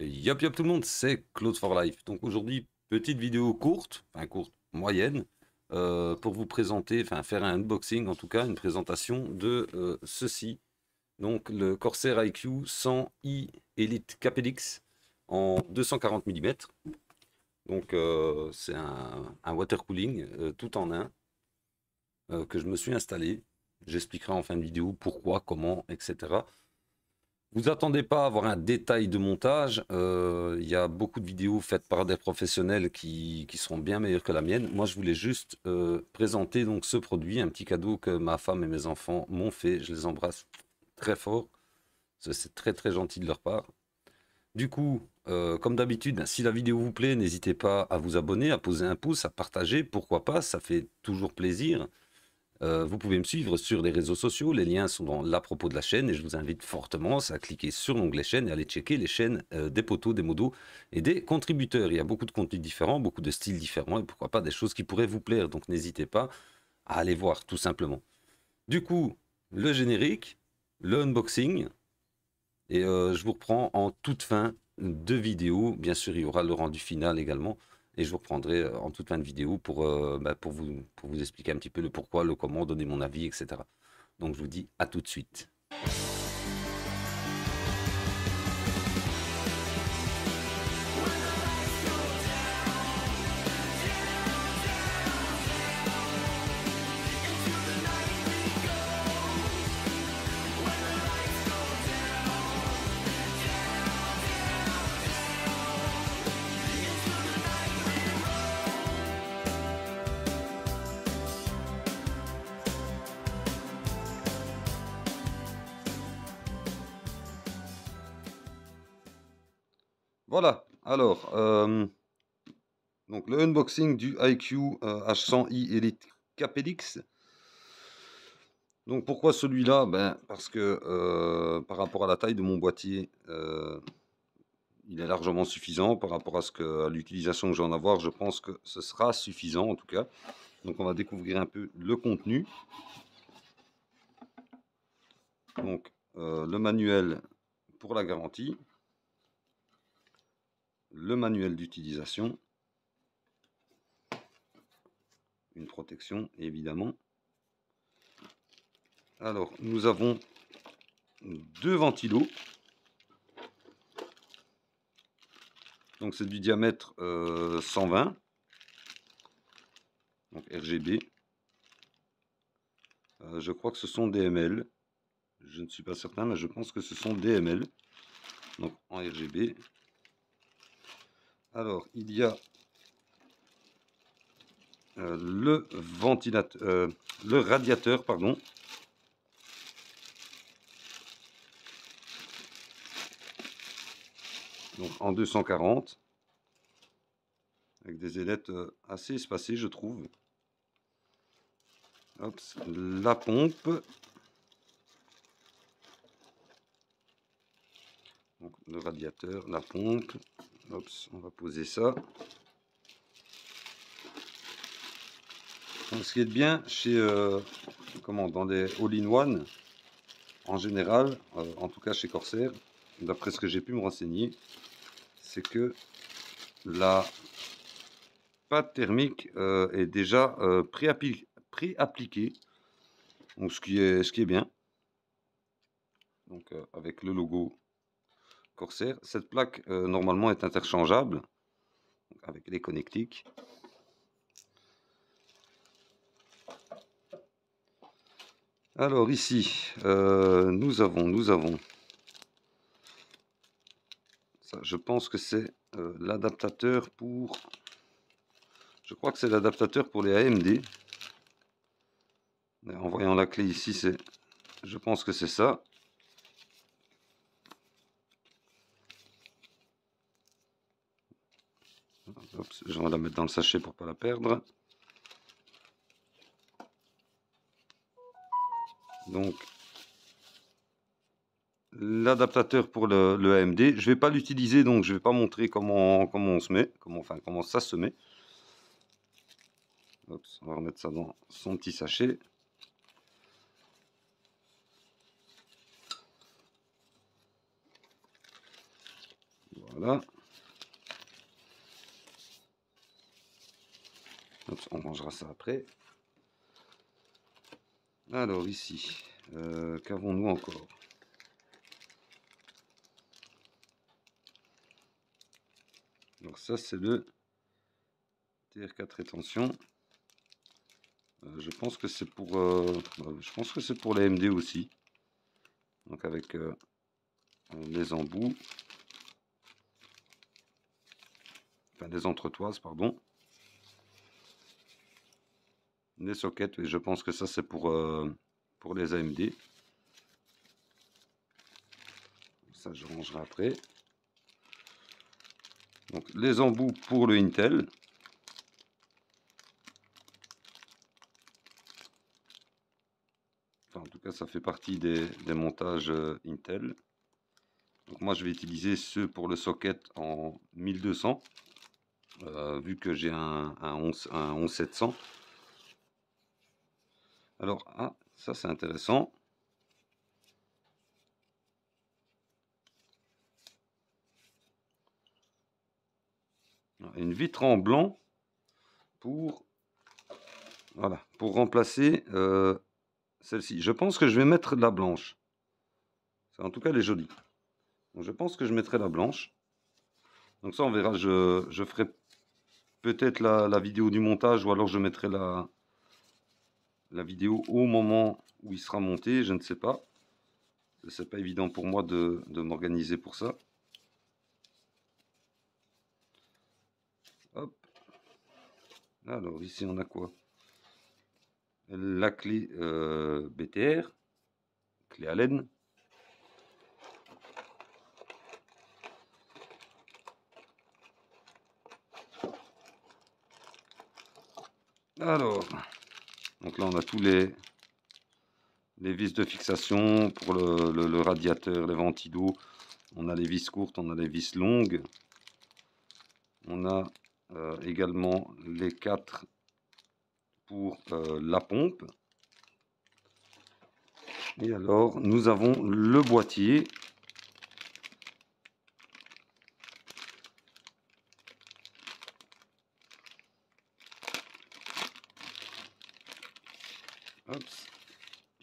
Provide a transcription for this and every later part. Yop yop tout le monde, c'est Claude Forlife. Donc aujourd'hui, petite vidéo courte, enfin courte, moyenne, pour vous présenter, enfin faire un unboxing en tout cas, une présentation de ceci. Donc le Corsair iCUE 100i Elite Capellix en 240 mm. Donc c'est un watercooling tout en un que je me suis installé. J'expliquerai en fin de vidéo pourquoi, comment, etc. Vous attendez pas à avoir un détail de montage, il y a beaucoup de vidéos faites par des professionnels qui seront bien meilleures que la mienne. Moi je voulais juste présenter donc ce produit, un petit cadeau que ma femme et mes enfants m'ont fait, je les embrasse très fort, c'est très très gentil de leur part. Du coup, comme d'habitude, si la vidéo vous plaît, n'hésitez pas à vous abonner, à poser un pouce, à partager, pourquoi pas, ça fait toujours plaisir. Vous pouvez me suivre sur les réseaux sociaux, les liens sont dans l'à-propos de la chaîne et je vous invite fortement à cliquer sur l'onglet chaîne et à aller checker les chaînes des potos, des modos et des contributeurs. Il y a beaucoup de contenus différents, beaucoup de styles différents et pourquoi pas des choses qui pourraient vous plaire, donc n'hésitez pas à aller voir tout simplement. Du coup, le générique, le unboxing et je vous reprends en toute fin de vidéo, bien sûr il y aura le rendu final également. Et je vous reprendrai en toute fin de vidéo pour vous expliquer un petit peu le pourquoi, le comment, donner mon avis, etc. Donc je vous dis à tout de suite. Voilà, alors, donc le unboxing du iCUE H100i Elite Capellix. Donc pourquoi celui-là, ben, parce que par rapport à la taille de mon boîtier, il est largement suffisant. Par rapport à l'utilisation que je vais en avoir, je pense que ce sera suffisant en tout cas. Donc on va découvrir un peu le contenu. Donc le manuel pour la garantie. Le manuel d'utilisation, une protection évidemment. Alors nous avons deux ventilos, donc c'est du diamètre 120, donc RGB, je crois que ce sont des ml, je ne suis pas certain mais je pense que ce sont des ml, donc en RGB. Alors, il y a le ventilateur, le radiateur, pardon. Donc en 240, avec des ailettes assez espacées, je trouve. Hop, la pompe. Donc, le radiateur, la pompe. Ops, on va poser ça. Donc, ce qui est bien chez dans les all-in-one, en général, en tout cas chez Corsair, d'après ce que j'ai pu me renseigner, c'est que la pâte thermique est déjà pré-appliquée. Donc ce qui est bien. Donc avec le logo Corsair. Cette plaque normalement est interchangeable avec les connectiques. Alors ici nous avons ça, je pense que c'est l'adaptateur pour, je crois que c'est l'adaptateur pour les AMD. En voyant la clé ici, je pense que c'est ça. Je vais la mettre dans le sachet pour ne pas la perdre. Donc, l'adaptateur pour le AMD. Je ne vais pas l'utiliser, donc je ne vais pas montrer comment on se met, comment ça se met. Oups, on va remettre ça dans son petit sachet. Voilà. Oups, on rangera ça après. Alors ici, qu'avons-nous encore? Donc ça c'est le TR4 rétention. Je pense que c'est pour, la AMD aussi. Donc avec les embouts, enfin des entretoises pardon. Des sockets, et je pense que ça c'est pour les AMD. Ça je rangerai après. Donc les embouts pour le Intel. Enfin, en tout cas ça fait partie des montages Intel. Donc moi je vais utiliser ceux pour le socket en 1200. Vu que j'ai un 11700. Alors, ah, ça c'est intéressant. Une vitre en blanc pour, voilà, pour remplacer celle-ci. Je pense que je vais mettre la blanche. En tout cas, elle est jolie. Donc, je pense que je mettrai la blanche. Donc ça, on verra. Je ferai peut-être la vidéo du montage, ou alors je mettrai la vidéo au moment où il sera monté, je ne sais pas. C'est pas évident pour moi de m'organiser pour ça. Hop. Alors ici on a quoi? La clé BTR, clé Allen. Alors... donc là on a tous les vis de fixation pour le radiateur, les ventilos. On a les vis courtes, on a les vis longues. On a également les 4 pour la pompe. Et alors nous avons le boîtier.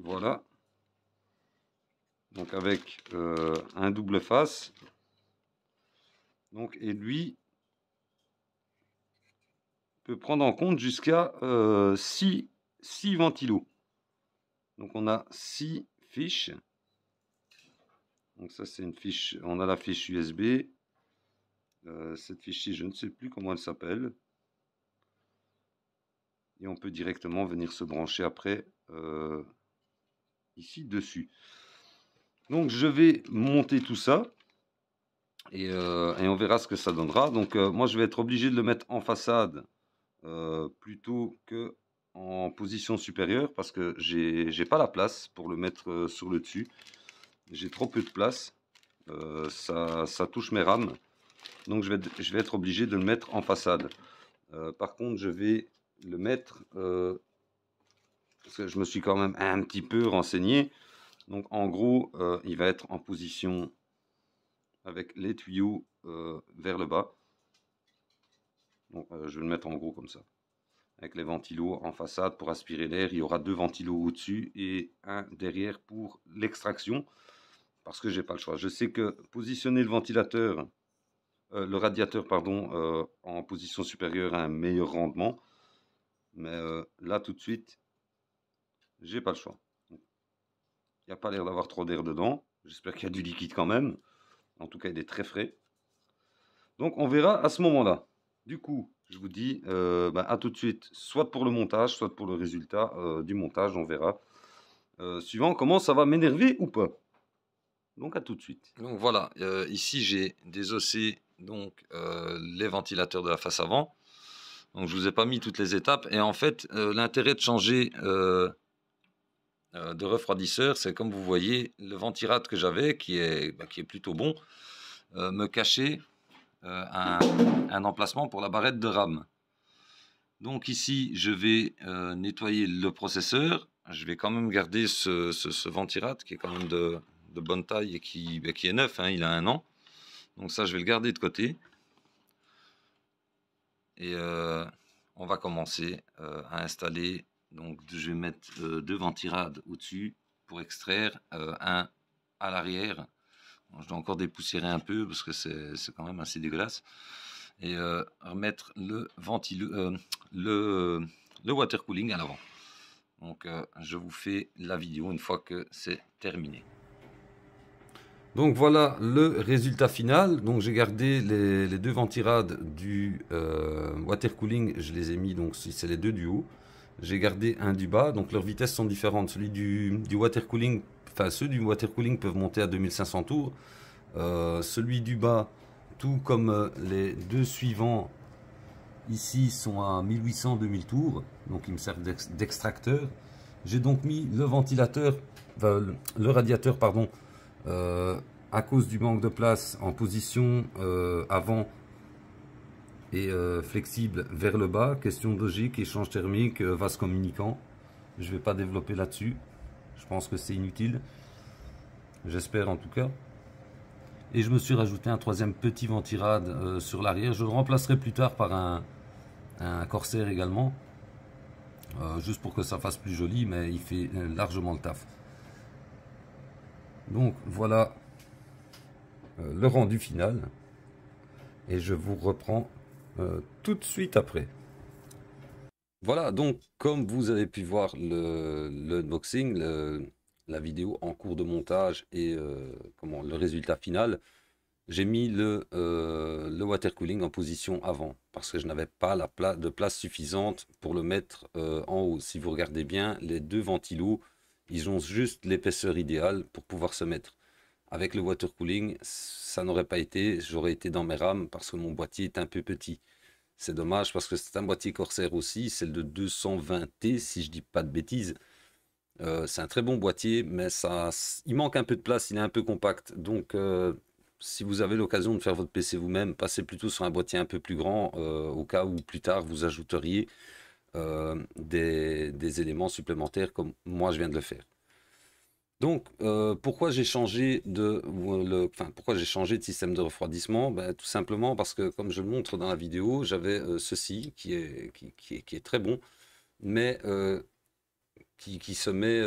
Voilà, donc avec un double face, donc, et lui peut prendre en compte jusqu'à 6 ventilos. Donc on a 6 fiches. Donc ça c'est une fiche, on a la fiche USB, cette fiche-ci je ne sais plus comment elle s'appelle. Et on peut directement venir se brancher après ici dessus. Donc je vais monter tout ça et on verra ce que ça donnera. Donc moi je vais être obligé de le mettre en façade plutôt que en position supérieure, parce que j'ai pas la place pour le mettre sur le dessus. J'ai trop peu de place, ça touche mes rames. Donc je vais être obligé de le mettre en façade. Par contre je vais le mettre, parce que je me suis quand même un petit peu renseigné. Donc en gros il va être en position avec les tuyaux vers le bas. Donc je vais le mettre en gros comme ça, avec les ventilos en façade pour aspirer l'air. Il y aura 2 ventilos au dessus et un derrière pour l'extraction, parce que j'ai pas le choix. Je sais que positionner le ventilateur, le radiateur pardon, en position supérieure a un meilleur rendement. Mais là, tout de suite, j'ai pas le choix. Il n'y a pas l'air d'avoir trop d'air dedans. J'espère qu'il y a du liquide quand même. En tout cas, il est très frais. Donc, on verra à ce moment-là. Du coup, je vous dis à tout de suite, soit pour le montage, soit pour le résultat du montage. On verra suivant comment ça va m'énerver ou pas. Donc, à tout de suite. Donc, voilà. Ici, j'ai désossé donc, les ventilateurs de la face avant. Donc je ne vous ai pas mis toutes les étapes. Et en fait, l'intérêt de changer de refroidisseur, c'est comme vous voyez, le ventirad que j'avais, qui est plutôt bon, me cachait un emplacement pour la barrette de RAM. Donc ici, je vais nettoyer le processeur. Je vais quand même garder ce ventirad qui est quand même de bonne taille et qui est neuf, hein, il a 1 an. Donc ça, je vais le garder de côté. Et on va commencer à installer. Donc je vais mettre deux ventirades au-dessus pour extraire, un à l'arrière. Je dois encore dépoussiérer un peu parce que c'est quand même assez dégueulasse. Et remettre le water cooling à l'avant. Donc je vous fais la vidéo une fois que c'est terminé. Donc voilà le résultat final. Donc j'ai gardé les deux ventirades du water cooling, je les ai mis, donc c'est les deux du haut. J'ai gardé un du bas, donc leurs vitesses sont différentes. Celui du water cooling, enfin ceux du water cooling peuvent monter à 2500 tours. Celui du bas, tout comme les deux suivants ici, sont à 1800-2000 tours, donc ils me servent d'extracteur. J'ai donc mis le ventilateur, le radiateur pardon, à cause du manque de place en position avant et flexible vers le bas. Question logique, échange thermique, vase communicant, je ne vais pas développer là-dessus, je pense que c'est inutile, j'espère en tout cas. Et je me suis rajouté un troisième petit ventirade sur l'arrière. Je le remplacerai plus tard par un Corsair également, juste pour que ça fasse plus joli, mais il fait largement le taf. Donc voilà le rendu final, et je vous reprends tout de suite après. Voilà, donc comme vous avez pu voir le unboxing, la vidéo en cours de montage et le résultat final, j'ai mis le water cooling en position avant parce que je n'avais pas de place suffisante pour le mettre en haut. Si vous regardez bien, les deux ventilos, ils ont juste l'épaisseur idéale pour pouvoir se mettre. Avec le water cooling, ça n'aurait pas été, j'aurais été dans mes rames parce que mon boîtier est un peu petit. C'est dommage parce que c'est un boîtier Corsair aussi, c'est le 220T si je dis pas de bêtises. C'est un très bon boîtier, mais il manque un peu de place, il est un peu compact. Donc si vous avez l'occasion de faire votre PC vous-même, passez plutôt sur un boîtier un peu plus grand, au cas où plus tard vous ajouteriez des éléments supplémentaires comme moi je viens de le faire. Donc pourquoi j'ai changé de système de refroidissement? Ben, tout simplement parce que, comme je le montre dans la vidéo, j'avais ceci qui est très bon, mais qui se met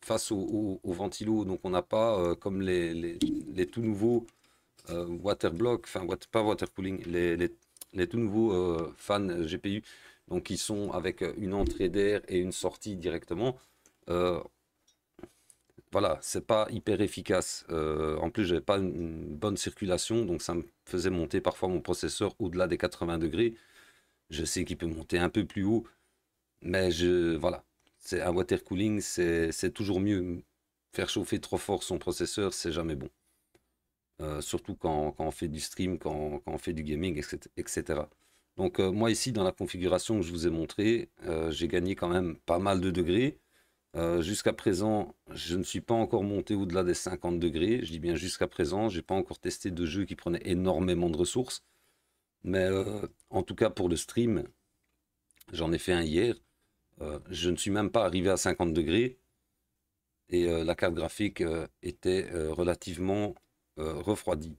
face au ventilo. Donc on n'a pas comme les tout nouveaux waterblock, enfin pas water cooling, les tout nouveaux fans GPU, donc qui sont avec une entrée d'air et une sortie directement. Voilà, c'est pas hyper efficace. En plus, j'avais pas une bonne circulation, donc ça me faisait monter parfois mon processeur au-delà des 80 degrés. Je sais qu'il peut monter un peu plus haut, mais voilà. C'est un water cooling, c'est toujours mieux. Faire chauffer trop fort son processeur, c'est jamais bon. Surtout quand on fait du stream, quand on fait du gaming, etc. Donc moi ici, dans la configuration que je vous ai montrée, j'ai gagné quand même pas mal de degrés. Jusqu'à présent, je ne suis pas encore monté au-delà des 50 degrés. Je dis bien jusqu'à présent, je n'ai pas encore testé de jeu qui prenait énormément de ressources. Mais en tout cas pour le stream, j'en ai fait un hier. Je ne suis même pas arrivé à 50 degrés et la carte graphique était relativement refroidie.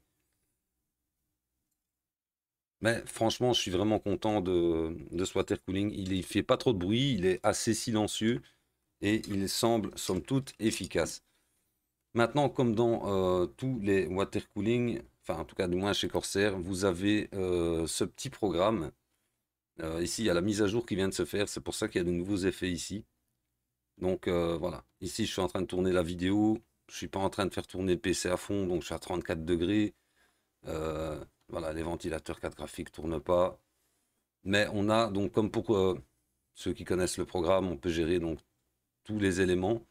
Mais franchement, je suis vraiment content de ce water cooling. Il ne fait pas trop de bruit, il est assez silencieux et il semble somme toute efficace. Maintenant, comme dans tous les water cooling, enfin en tout cas du moins chez Corsair, vous avez ce petit programme. Ici, il y a la mise à jour qui vient de se faire, c'est pour ça qu'il y a de nouveaux effets ici. Donc voilà, ici je suis en train de tourner la vidéo, je ne suis pas en train de faire tourner le PC à fond, donc je suis à 34 degrés. Voilà, les ventilateurs 4 graphiques ne tournent pas. Mais on a, donc comme pour ceux qui connaissent le programme, on peut gérer donc tous les éléments.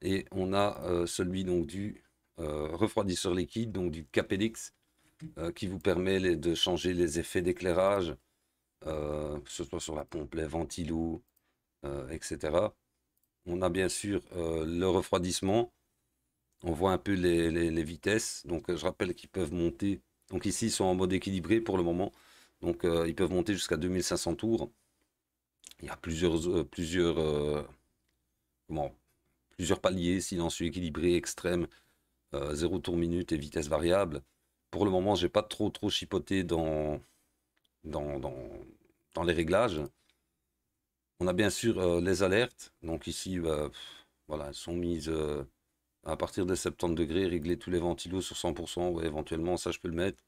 Et on a celui donc du refroidisseur liquide, donc du Capellix, qui vous permet de changer les effets d'éclairage, que ce soit sur la pompe, les ventilos, etc. On a bien sûr le refroidissement, on voit un peu les vitesses, donc je rappelle qu'ils peuvent monter, donc ici ils sont en mode équilibré pour le moment, donc ils peuvent monter jusqu'à 2500 tours, il y a plusieurs paliers, silencieux, équilibré, extrême, 0 tour minute et vitesse variable. Pour le moment, j'ai pas trop chipoté dans les réglages. On a bien sûr les alertes. Donc ici, bah, voilà, elles sont mises à partir des 70 degrés. Régler tous les ventilos sur 100%. Ouais, éventuellement, ça, je peux le mettre.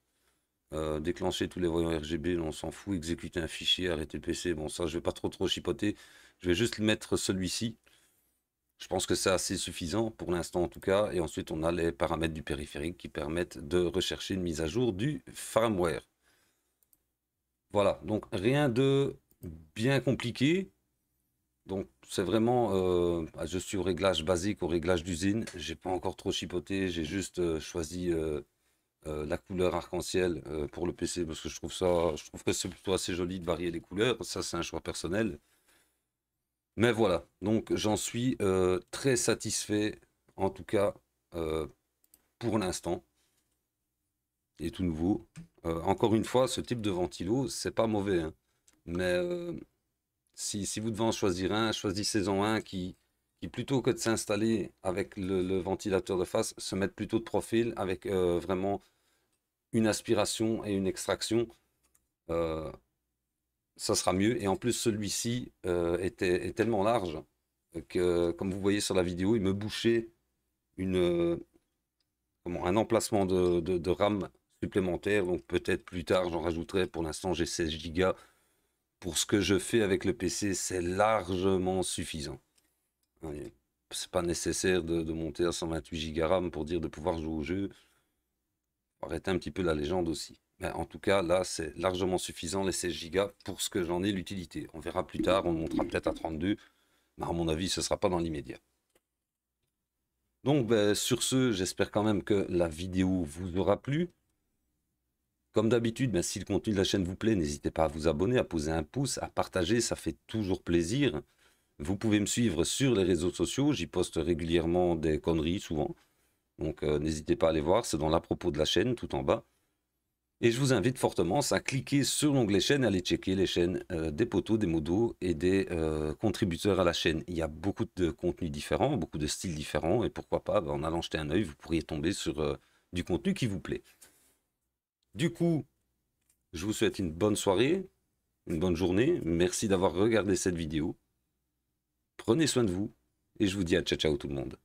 Déclencher tous les voyants RGB, on s'en fout. Exécuter un fichier, arrêter le PC. Bon, ça, je vais pas trop chipoter. Je vais juste mettre celui-ci. Je pense que c'est assez suffisant pour l'instant en tout cas. Et ensuite, on a les paramètres du périphérique qui permettent de rechercher une mise à jour du firmware. Voilà, donc rien de bien compliqué. Donc c'est vraiment, je suis au réglage basique, au réglage d'usine. J'ai pas encore trop chipoté, j'ai juste choisi la couleur arc-en-ciel pour le PC parce que je trouve que c'est plutôt assez joli de varier les couleurs. Ça, c'est un choix personnel. Mais voilà, donc j'en suis très satisfait, en tout cas pour l'instant. Il est tout nouveau. Encore une fois, ce type de ventilo, c'est pas mauvais. Hein. Mais si vous devez en choisir un, choisissez-en un qui plutôt que de s'installer avec le ventilateur de face, se mette plutôt de profil avec vraiment une aspiration et une extraction. Ça sera mieux. Et en plus, celui-ci est tellement large que, comme vous voyez sur la vidéo, il me bouchait un emplacement de RAM supplémentaire. Donc peut-être plus tard, j'en rajouterai. Pour l'instant, j'ai 16 Go. Pour ce que je fais avec le PC, c'est largement suffisant. C'est pas nécessaire de monter à 128 Go RAM pour dire de pouvoir jouer au jeu. Arrêtez un petit peu la légende aussi. Mais en tout cas, là, c'est largement suffisant, les 16 Go, pour ce que j'en ai l'utilité. On verra plus tard, on montera peut-être à 32, mais à mon avis, ce ne sera pas dans l'immédiat. Donc, ben, sur ce, j'espère quand même que la vidéo vous aura plu. Comme d'habitude, ben, si le contenu de la chaîne vous plaît, n'hésitez pas à vous abonner, à poser un pouce, à partager, ça fait toujours plaisir. Vous pouvez me suivre sur les réseaux sociaux, j'y poste régulièrement des conneries, souvent. Donc, n'hésitez pas à aller voir, c'est dans l'à propos de la chaîne, tout en bas. Et je vous invite fortement à cliquer sur l'onglet chaîne, à aller checker les chaînes des potos, des modos et des contributeurs à la chaîne. Il y a beaucoup de contenus différents, beaucoup de styles différents. Et pourquoi pas, en allant jeter un œil, vous pourriez tomber sur du contenu qui vous plaît. Du coup, je vous souhaite une bonne soirée, une bonne journée. Merci d'avoir regardé cette vidéo. Prenez soin de vous et je vous dis à ciao ciao tout le monde.